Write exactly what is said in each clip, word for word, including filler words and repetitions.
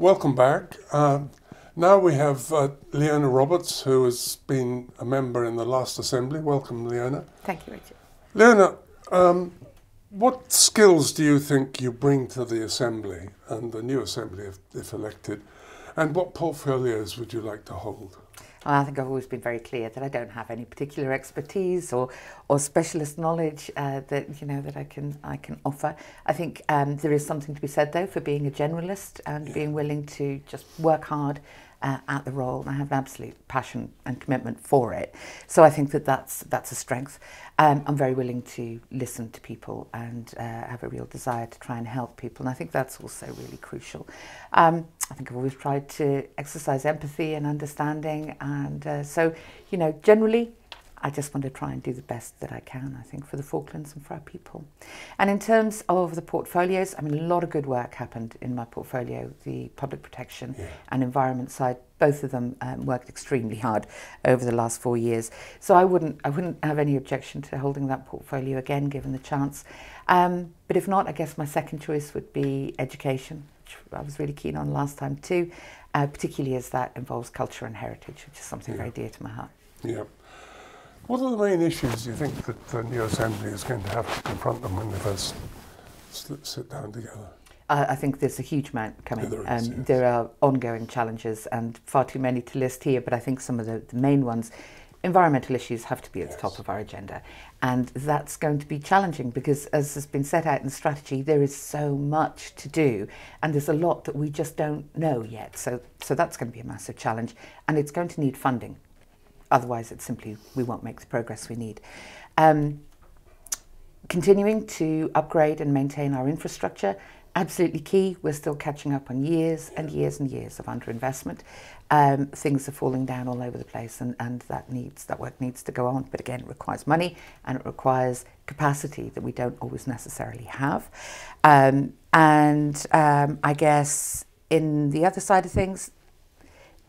Welcome back. Uh, now we have uh, Leona Roberts, who has been a member in the last assembly. Welcome, Leona. Thank you, Richard. Leona, um, what skills do you think you bring to the assembly and the new assembly, if, if elected, and what portfolios would you like to hold? I think I've always been very clear that I don't have any particular expertise or or specialist knowledge uh, that you know that I can I can offer. I think um, there is something to be said though for being a generalist and yeah. being willing to just work hard uh, at the role. And I have an absolute passion and commitment for it, so I think that that's that's a strength. Um, I'm very willing to listen to people and uh, have a real desire to try and help people, and I think that's also really crucial. Um, I think I've always tried to exercise empathy and understanding, and uh, so, you know, generally I just want to try and do the best that I can, I think, for the Falklands and for our people. And in terms of the portfolios, I mean, a lot of good work happened in my portfolio, the public protection yeah. and environment side. Both of them um, worked extremely hard over the last four years. So I wouldn't, I wouldn't have any objection to holding that portfolio again, given the chance. Um, but if not, I guess my second choice would be education. I was really keen on last time too, uh, particularly as that involves culture and heritage, which is something yeah. very dear to my heart. Yeah. What are the main issues you think that the new assembly is going to have to confront them when they first sit down together? Uh, I think there's a huge amount coming. Yeah, there is, um, yes. There are ongoing challenges and far too many to list here, but I think some of the, the main ones. Environmental issues have to be at yes. the top of our agenda, and that's going to be challenging because, as has been set out in the strategy, there is so much to do and there's a lot that we just don't know yet, so so that's going to be a massive challenge, and it's going to need funding, otherwise it's simply we won't make the progress we need. Um, continuing to upgrade and maintain our infrastructure, absolutely key. We're still catching up on years and years and years of underinvestment. Um, things are falling down all over the place, and, and that needs that work needs to go on. But again, it requires money and it requires capacity that we don't always necessarily have. Um, and um, I guess in the other side of things,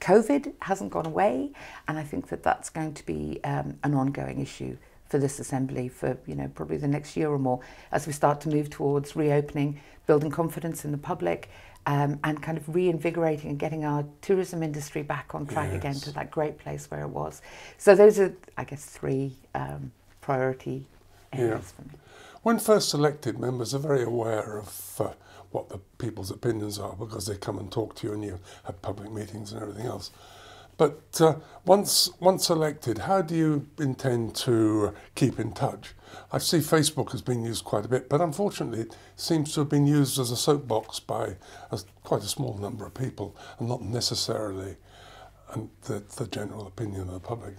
COVID hasn't gone away, and I think that that's going to be um, an ongoing issue for this assembly for, you know, probably the next year or more, as we start to move towards reopening, building confidence in the public, um, and kind of reinvigorating and getting our tourism industry back on track yes. again to that great place where it was. So those are, I guess, three um, priority areas yeah. for me. When first elected, members are very aware of uh, what the people's opinions are, because they come and talk to you and you have public meetings and everything else. But uh, once once elected, how do you intend to keep in touch? I see Facebook has been used quite a bit, but unfortunately it seems to have been used as a soapbox by a, quite a small number of people, and not necessarily um, the, the general opinion of the public.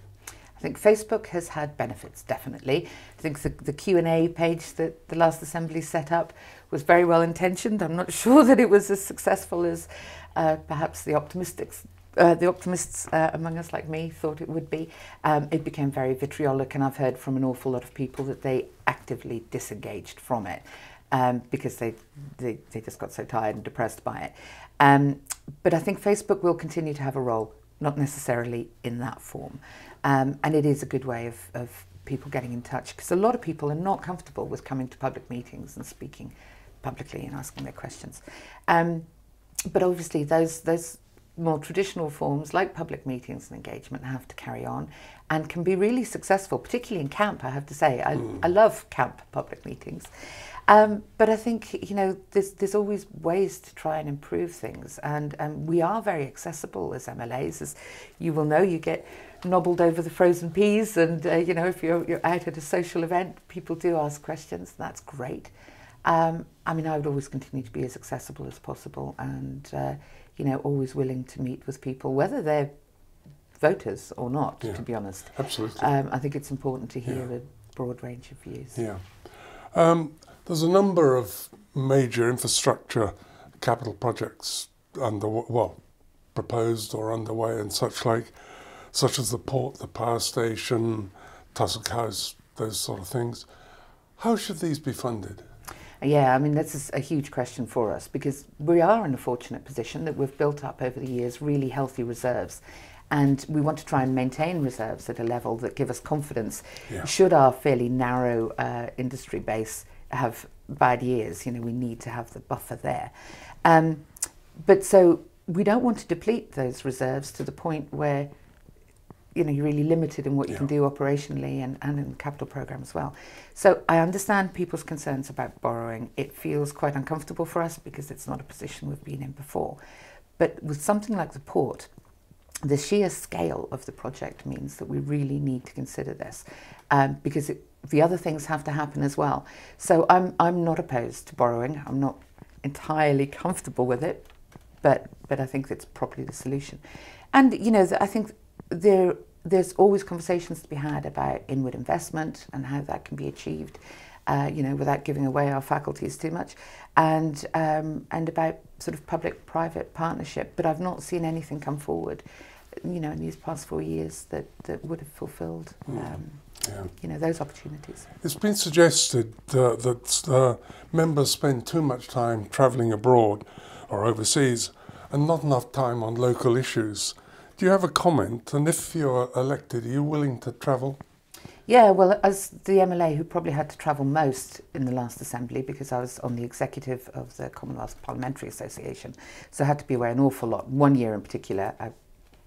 I think Facebook has had benefits, definitely. I think the, the Q and A page that the last assembly set up was very well intentioned. I'm not sure that it was as successful as uh, perhaps the optimistics. Uh, the optimists uh, among us, like me, thought it would be. Um, it became very vitriolic, and I've heard from an awful lot of people that they actively disengaged from it um, because they, they they just got so tired and depressed by it. Um, but I think Facebook will continue to have a role, not necessarily in that form. Um, and it is a good way of, of people getting in touch, because a lot of people are not comfortable with coming to public meetings and speaking publicly and asking their questions. Um, but obviously those those... more traditional forms like public meetings and engagement have to carry on and can be really successful, particularly in Camp, I have to say. I, mm. I love Camp public meetings. Um, but I think, you know, there's, there's always ways to try and improve things, and um, we are very accessible as M L As. As you will know, you get nobbled over the frozen peas, and, uh, you know, if you're, you're out at a social event, people do ask questions, and that's great. Um, I mean, I would always continue to be as accessible as possible, and, uh, you know, always willing to meet with people, whether they're voters or not, yeah, to be honest. Absolutely. Um, I think it's important to hear yeah. a broad range of views. Yeah. Um, there's a number of major infrastructure capital projects under, well, proposed or underway and such like, such as the port, the power station, Tussock House, those sort of things. How should these be funded? Yeah, I mean, this is a huge question for us, because we are in a fortunate position that we've built up over the years really healthy reserves, and we want to try and maintain reserves at a level that give us confidence yeah. should our fairly narrow uh, industry base have bad years. You know, we need to have the buffer there. Um, but so we don't want to deplete those reserves to the point where, you know, you're really limited in what you yeah. can do operationally and, and in the capital programme as well. So I understand people's concerns about borrowing. It feels quite uncomfortable for us because it's not a position we've been in before. But with something like the port, the sheer scale of the project means that we really need to consider this, um, because it, the other things have to happen as well. So I'm, I'm not opposed to borrowing. I'm not entirely comfortable with it, but, but I think that's probably the solution. And, you know, I think there, there's always conversations to be had about inward investment and how that can be achieved, uh, you know, without giving away our faculties too much, and, um, and about sort of public-private partnership. But I've not seen anything come forward, you know, in these past four years that, that would have fulfilled, um, yeah. you know, those opportunities. It's been suggested uh, that uh, members spend too much time travelling abroad or overseas and not enough time on local issues. Do you have a comment? And if you're elected, are you willing to travel? Yeah, well, as the M L A who probably had to travel most in the last assembly, because I was on the executive of the Commonwealth Parliamentary Association, so I had to be away an awful lot. One year in particular, I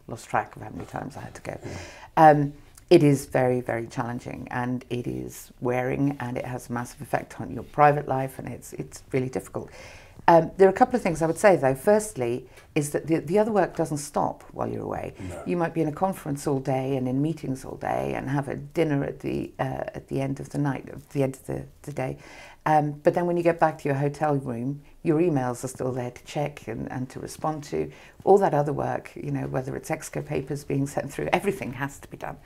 lost track of how many times I had to go. Yeah. Um, it is very, very challenging, and it is wearing, and it has a massive effect on your private life, and it's, it's really difficult. Um, there are a couple of things I would say, though. Firstly, is that the, the other work doesn't stop while you're away. No. You might be in a conference all day and in meetings all day and have a dinner at the, uh, at the end of the night, at the end of the, the day. Um, but then when you get back to your hotel room, your emails are still there to check and, and to respond to. All that other work, you know, whether it's Exco papers being sent through, everything has to be done.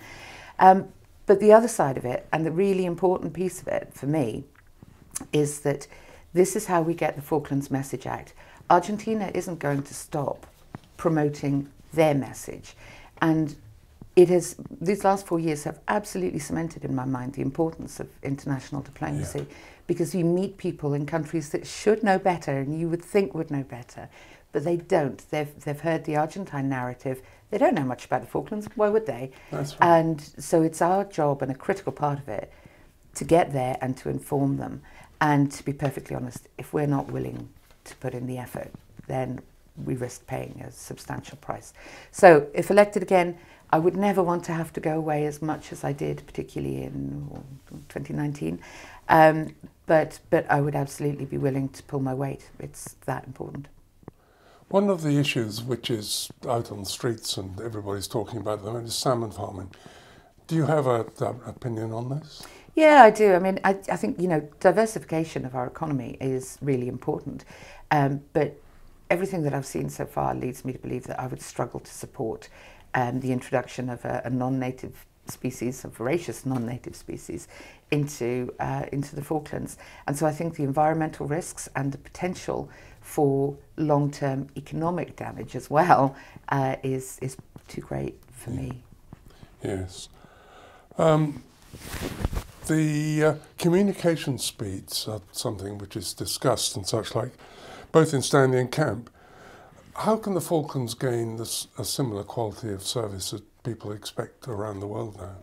Um, but the other side of it, and the really important piece of it for me, is that this is how we get the Falklands Message Act. Argentina isn't going to stop promoting their message. And it has, these last four years have absolutely cemented in my mind the importance of international diplomacy, yeah. because you meet people in countries that should know better and you would think would know better, but they don't. They've, they've heard the Argentine narrative. They don't know much about the Falklands. Why would they? That's right. And so it's our job, and a critical part of it, to get there and to inform them. And to be perfectly honest, if we're not willing to put in the effort, then we risk paying a substantial price. So if elected again, I would never want to have to go away as much as I did, particularly in twenty nineteen. Um, but, but I would absolutely be willing to pull my weight. It's that important. One of the issues which is out on the streets and everybody's talking about them is salmon farming. Do you have an opinion on this? Yeah, I do. I mean, I, I think, you know, diversification of our economy is really important. Um, but everything that I've seen so far leads me to believe that I would struggle to support um, the introduction of a, a non-native species, a voracious non-native species, into, uh, into the Falklands. And so I think the environmental risks and the potential for long-term economic damage as well uh, is, is too great for yeah. me. Yes. Um, The uh, communication speeds are something which is discussed and such like, both in Stanley and Camp. How can the Falklands gain this, a similar quality of service that people expect around the world now?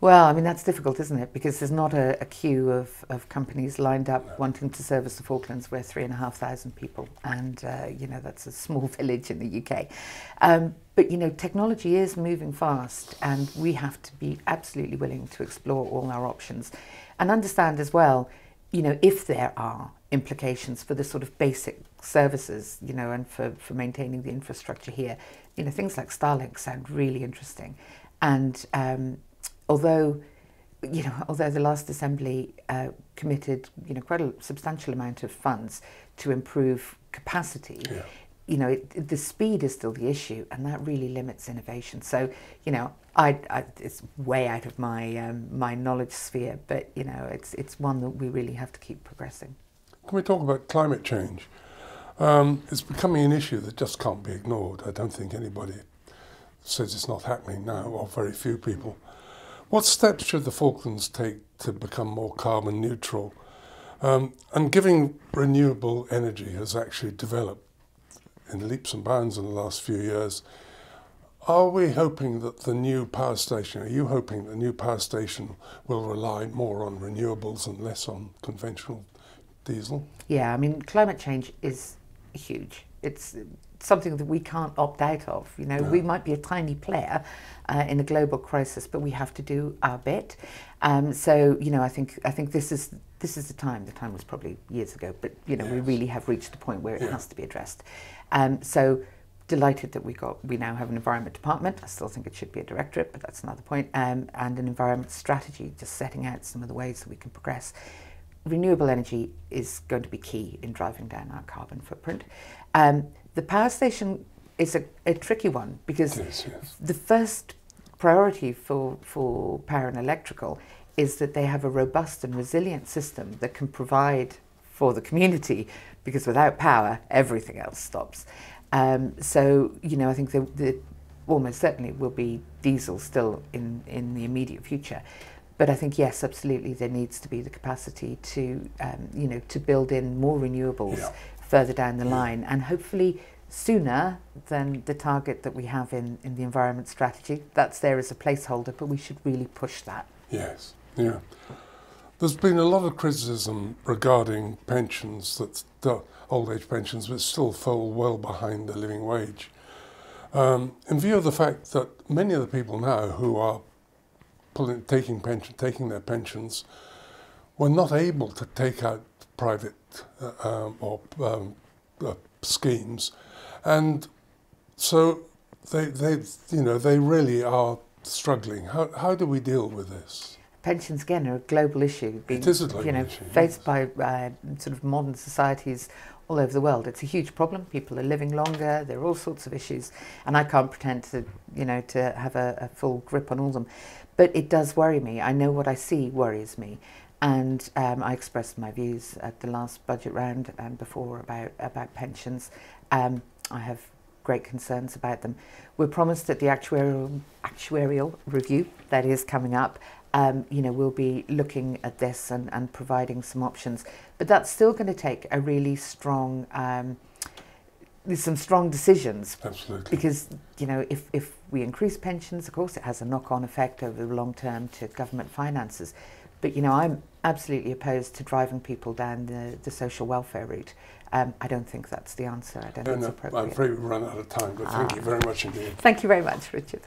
Well, I mean, that's difficult, isn't it? Because there's not a, a queue of, of companies lined up no. wanting to service the Falklands. We're three and a half thousand people, and, uh, you know, that's a small village in the U K. Um, but, you know, technology is moving fast, and we have to be absolutely willing to explore all our options and understand as well, you know, if there are implications for the sort of basic services, you know, and for, for maintaining the infrastructure here. You know, things like Starlink sound really interesting. And, um, Although, you know, although the last assembly uh, committed, you know, quite a substantial amount of funds to improve capacity, yeah. you know, it, the speed is still the issue, and that really limits innovation. So, you know, I, I, it's way out of my um, my knowledge sphere, but you know, it's it's one that we really have to keep progressing. Can we talk about climate change? Um, it's becoming an issue that just can't be ignored. I don't think anybody says it's not happening now, or very few people. What steps should the Falklands take to become more carbon neutral? Um, and giving renewable energy has actually developed in leaps and bounds in the last few years. Are we hoping that the new power station, are you hoping the new power station will rely more on renewables and less on conventional diesel? Yeah, I mean, climate change is huge. It's something that we can't opt out of. You know, no. We might be a tiny player uh, in a global crisis, but we have to do our bit. Um, so, you know, I think I think this is this is the time. The time was probably years ago, but you know, yes. we really have reached the point where it yeah. has to be addressed. Um, so, delighted that we got we now have an environment department. I still think it should be a directorate, but that's another point. Um, and an environment strategy, just setting out some of the ways that we can progress. Renewable energy is going to be key in driving down our carbon footprint. Um, The power station is a, a tricky one because yes, yes. the first priority for, for power and electrical is that they have a robust and resilient system that can provide for the community, because without power, everything else stops. Um, so, you know, I think there the, almost certainly will be diesel still in, in the immediate future. But I think, yes, absolutely, there needs to be the capacity to, um, you know, to build in more renewables yeah. further down the line, and hopefully sooner than the target that we have in, in the environment strategy. That's there as a placeholder, but we should really push that. Yes, yeah. There's been a lot of criticism regarding pensions, that's the old age pensions, which still fall well behind the living wage. Um, in view of the fact that many of the people now who are pulling, taking, pension, taking their pensions were not able to take out private uh, um, or um, uh, schemes, and so they, they, you know, they really are struggling. How how do we deal with this? Pensions again are a global issue. Being, it is a global you know, issue, faced yes. by uh, sort of modern societies all over the world. It's a huge problem. People are living longer. There are all sorts of issues, and I can't pretend to you know to have a, a full grip on all of them. But it does worry me. I know what I see worries me. And um, I expressed my views at the last budget round and before about, about pensions. Um, I have great concerns about them. We're promised that the actuarial, actuarial review that is coming up, um, you know, we'll be looking at this and, and providing some options. But that's still going to take a really strong, um, some strong decisions. Absolutely. Because, you know, if, if we increase pensions, of course, it has a knock-on effect over the long term to government finances. But, you know, I'm absolutely opposed to driving people down the, the social welfare route. Um, I don't think that's the answer. I don't no, think it's appropriate. I'm afraid we've run out of time, but ah. thank you very much indeed. Thank you very much, Richard.